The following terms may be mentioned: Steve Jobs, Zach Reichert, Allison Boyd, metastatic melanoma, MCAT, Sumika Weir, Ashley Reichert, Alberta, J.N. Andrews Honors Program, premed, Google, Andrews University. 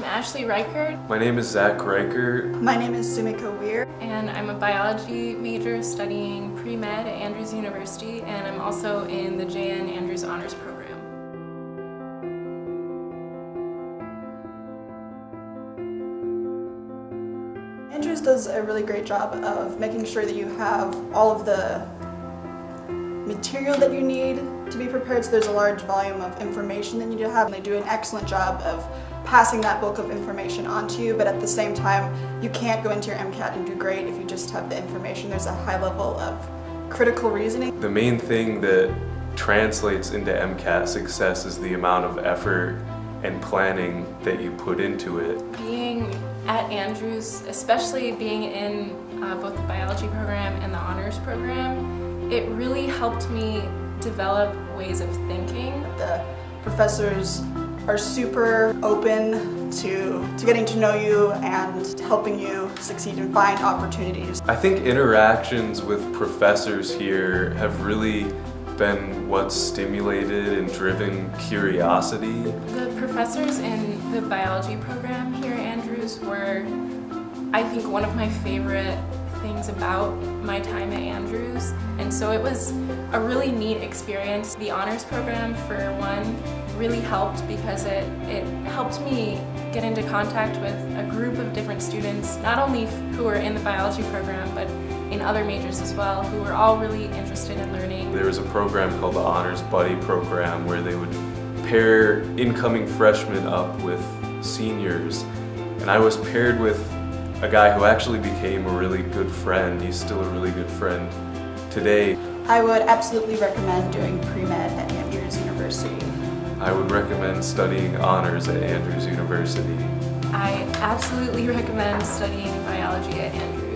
I'm Ashley Reichert. My name is Zach Reichert. My name is Sumika Weir. And I'm a biology major studying pre-med at Andrews University, and I'm also in the J.N. Andrews Honors Program. Andrews does a really great job of making sure that you have all of the material that you need to be prepared, so there's a large volume of information that you need to have, and they do an excellent job of passing that bulk of information on to you, but at the same time you can't go into your MCAT and do great if you just have the information. There's a high level of critical reasoning. The main thing that translates into MCAT success is the amount of effort and planning that you put into it. Being at Andrews, especially being in both the biology program and the honors program, it really helped me develop ways of thinking. The professors are super open to getting to know you and helping you succeed and find opportunities. I think interactions with professors here have really been what's stimulated and driven curiosity. The professors in the biology program here at Andrews were, I think, one of my favorite things about my time at Andrews, and so it was a really neat experience. The honors program, for one, really helped because it helped me get into contact with a group of different students, not only who were in the biology program, but in other majors as well, who were all really interested in learning. There was a program called the Honors Buddy Program where they would pair incoming freshmen up with seniors, and I was paired with a guy who actually became a really good friend. He's still a really good friend today. I would absolutely recommend doing pre-med at Andrews University. I would recommend studying honors at Andrews University. I absolutely recommend studying biology at Andrews.